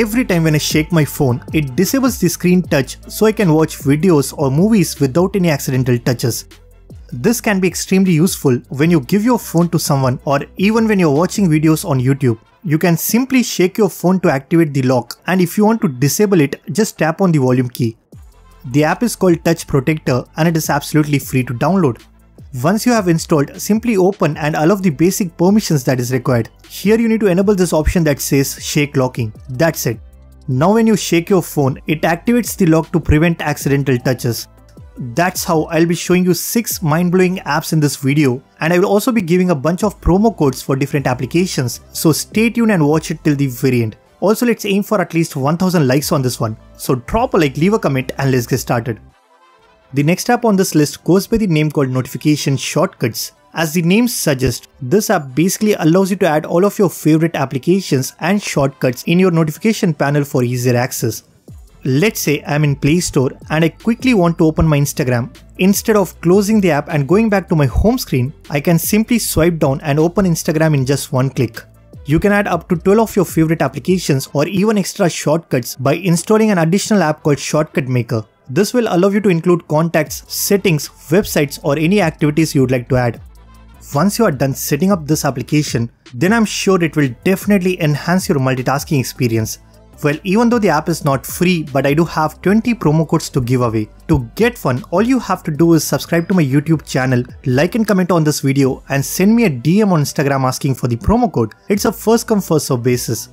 every time when I shake my phone, it disables the screen touch so I can watch videos or movies without any accidental touches. This can be extremely useful when you give your phone to someone or even when you're watching videos on YouTube. You can simply shake your phone to activate the lock, and if you want to disable it, just tap on the volume key. The app is called Touch Protector and it is absolutely free to download. Once you have installed, simply open and allow the basic permissions that is required. Here you need to enable this option that says shake locking. That's it. Now when you shake your phone, it activates the lock to prevent accidental touches. That's how I'll be showing you 6 mind-blowing apps in this video, and I will also be giving a bunch of promo codes for different applications, so stay tuned and watch it till the very end. Also, let's aim for at least 1000 likes on this one, so drop a like, leave a comment, and let's get started. The next app on this list goes by the name called Notification Shortcuts. As the name suggests, this app basically allows you to add all of your favorite applications and shortcuts in your notification panel for easier access. Let's say I'm in Play Store and I quickly want to open my Instagram. Instead of closing the app and going back to my home screen, I can simply swipe down and open Instagram in just one click. You can add up to 12 of your favorite applications or even extra shortcuts by installing an additional app called Shortcut Maker. This will allow you to include contacts, settings, websites, or any activities you would like to add. Once you are done setting up this application, then I'm sure it will definitely enhance your multitasking experience. Well, even though the app is not free, but I do have 20 promo codes to give away. To get one, all you have to do is subscribe to my YouTube channel, like and comment on this video, and send me a DM on Instagram asking for the promo code. It's a first come first serve basis.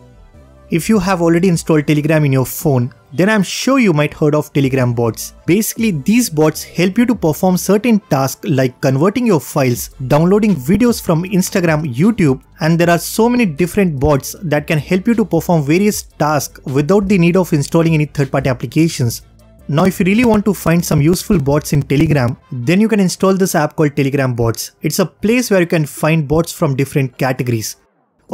If you have already installed Telegram in your phone, then I'm sure you might heard of Telegram Bots. Basically, these bots help you to perform certain tasks like converting your files, downloading videos from Instagram, YouTube, and there are so many different bots that can help you to perform various tasks without the need of installing any third-party applications. Now, if you really want to find some useful bots in Telegram, then you can install this app called Telegram Bots. It's a place where you can find bots from different categories.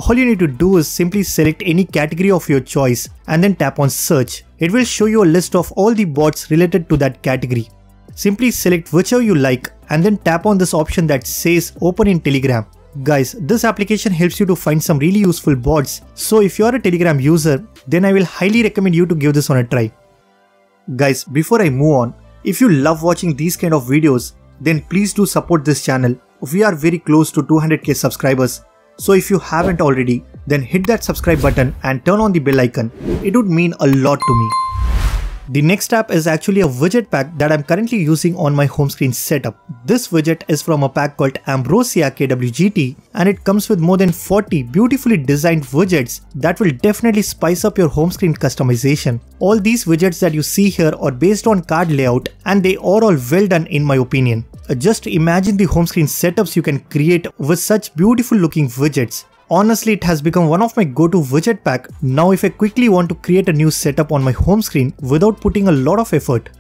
All you need to do is simply select any category of your choice and then tap on search. It will show you a list of all the bots related to that category. Simply select whichever you like and then tap on this option that says open in Telegram. Guys, this application helps you to find some really useful bots, so if you are a Telegram user, then I will highly recommend you to give this one a try. Guys, before I move on, if you love watching these kind of videos, then please do support this channel. We are very close to 200k subscribers. So if you haven't already, then hit that subscribe button and turn on the bell icon. It would mean a lot to me. The next app is actually a widget pack that I'm currently using on my home screen setup. This widget is from a pack called Ambrosia KWGT, and it comes with more than 40 beautifully designed widgets that will definitely spice up your home screen customization. All these widgets that you see here are based on card layout, and they are all well done in my opinion. Just imagine the home screen setups you can create with such beautiful looking widgets. Honestly, it has become one of my go-to widget pack now if I quickly want to create a new setup on my home screen without putting a lot of effort.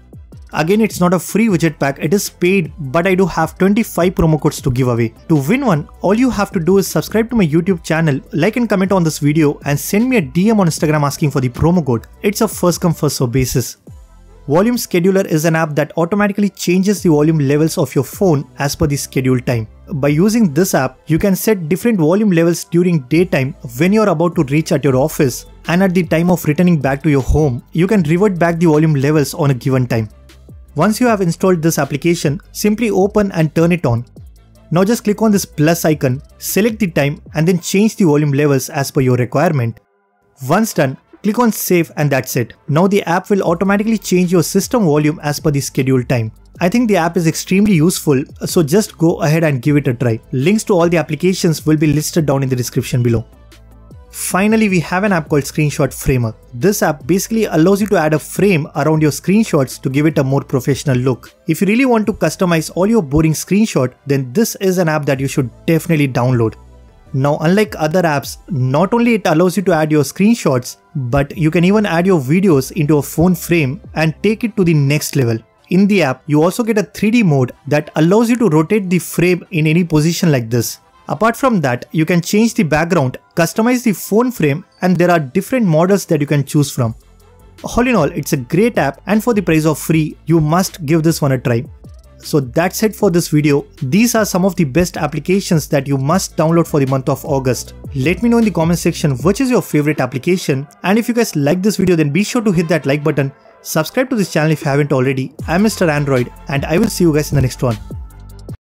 Again, it's not a free widget pack, it is paid, but I do have 25 promo codes to give away. To win one, all you have to do is subscribe to my YouTube channel, like and comment on this video, and send me a DM on Instagram asking for the promo code. It's a first come first serve basis. Volume Scheduler is an app that automatically changes the volume levels of your phone as per the scheduled time. By using this app, you can set different volume levels during daytime when you are about to reach at your office, and at the time of returning back to your home, you can revert back the volume levels on a given time. Once you have installed this application, simply open and turn it on. Now just click on this plus icon, select the time, and then change the volume levels as per your requirement. Once done, click on save, and that's it. Now the app will automatically change your system volume as per the scheduled time. I think the app is extremely useful, so just go ahead and give it a try. Links to all the applications will be listed down in the description below. Finally, we have an app called Screenshot Framer. This app basically allows you to add a frame around your screenshots to give it a more professional look. If you really want to customize all your boring screenshots, then this is an app that you should definitely download. Now, unlike other apps, not only it allows you to add your screenshots, but you can even add your videos into a phone frame and take it to the next level. In the app, you also get a 3D mode that allows you to rotate the frame in any position like this. Apart from that, you can change the background, customize the phone frame, and there are different models that you can choose from. All in all, it's a great app, and for the price of free, you must give this one a try. So that's it for this video. These are some of the best applications that you must download for the month of August. Let me know in the comment section which is your favorite application, and if you guys like this video then be sure to hit that like button. Subscribe to this channel if you haven't already. I'm Mr. Android and I will see you guys in the next one.